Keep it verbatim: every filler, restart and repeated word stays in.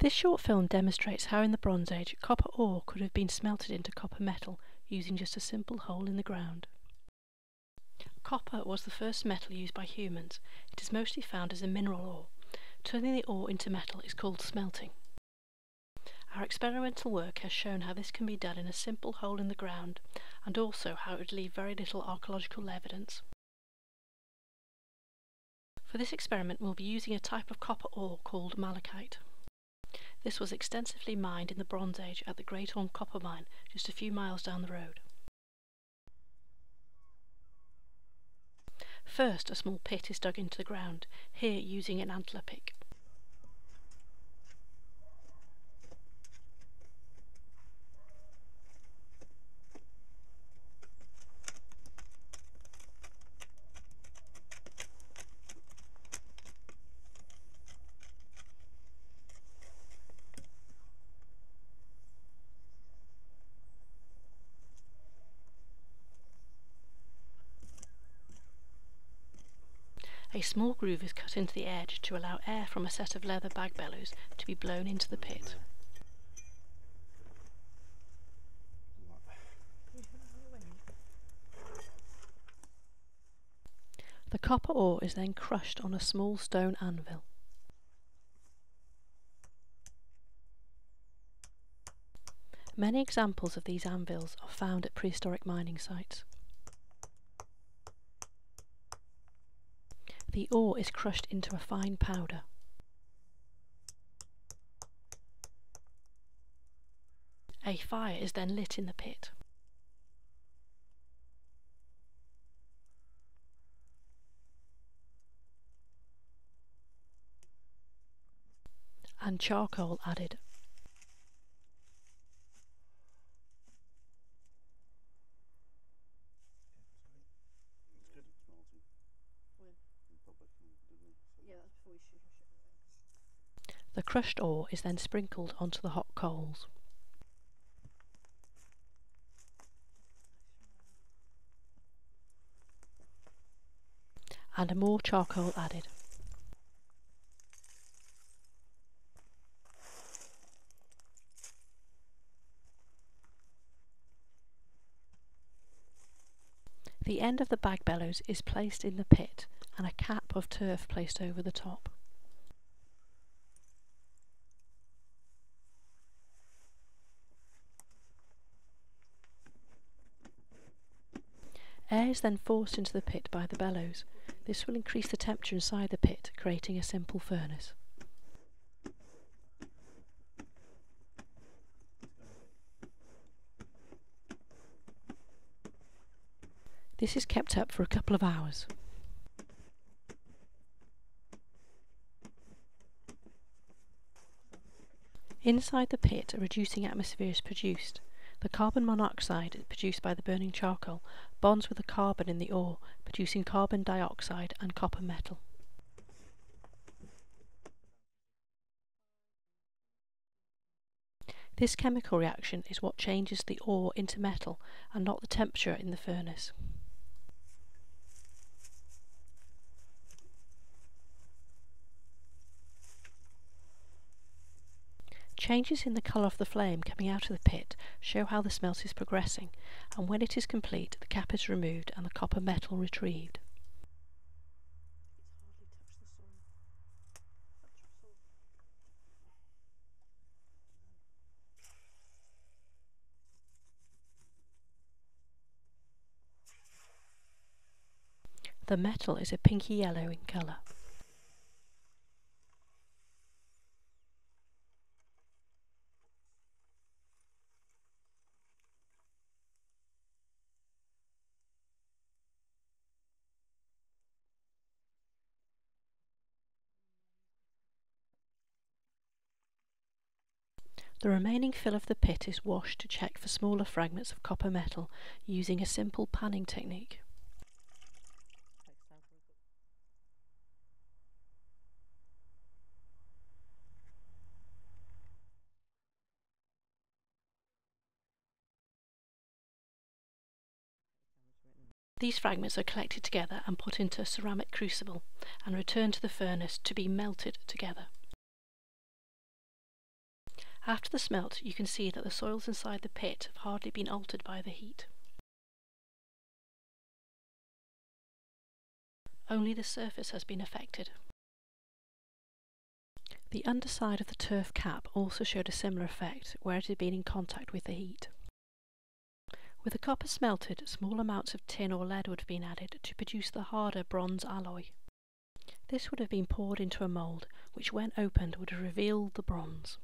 This short film demonstrates how in the Bronze Age copper ore could have been smelted into copper metal using just a simple hole in the ground. Copper was the first metal used by humans. It is mostly found as a mineral ore. Turning the ore into metal is called smelting. Our experimental work has shown how this can be done in a simple hole in the ground, and also how it would leave very little archaeological evidence. For this experiment we'll be using a type of copper ore called malachite. This was extensively mined in the Bronze Age at the Great Orme Copper Mine, just a few miles down the road. First, a small pit is dug into the ground, here using an antler pick. A small groove is cut into the edge to allow air from a set of leather bag bellows to be blown into the pit. The copper ore is then crushed on a small stone anvil. Many examples of these anvils are found at prehistoric mining sites. The ore is crushed into a fine powder. A fire is then lit in the pit. And charcoal added. The crushed ore is then sprinkled onto the hot coals. And more charcoal added. The end of the bag bellows is placed in the pit and a cap of turf placed over the top. Air is then forced into the pit by the bellows. This will increase the temperature inside the pit, creating a simple furnace. This is kept up for a couple of hours. Inside the pit, a reducing atmosphere is produced. The carbon monoxide produced by the burning charcoal bonds with the carbon in the ore, producing carbon dioxide and copper metal. This chemical reaction is what changes the ore into metal and not the temperature in the furnace. Changes in the colour of the flame coming out of the pit show how the smelt is progressing, and when it is complete the cap is removed and the copper metal retrieved. The metal is a pinky yellow in colour. The remaining fill of the pit is washed to check for smaller fragments of copper metal using a simple panning technique. These fragments are collected together and put into a ceramic crucible and returned to the furnace to be melted together. After the smelt, you can see that the soils inside the pit have hardly been altered by the heat. Only the surface has been affected. The underside of the turf cap also showed a similar effect where it had been in contact with the heat. With the copper smelted, small amounts of tin or lead would have been added to produce the harder bronze alloy. This would have been poured into a mould, which when opened would have revealed the bronze.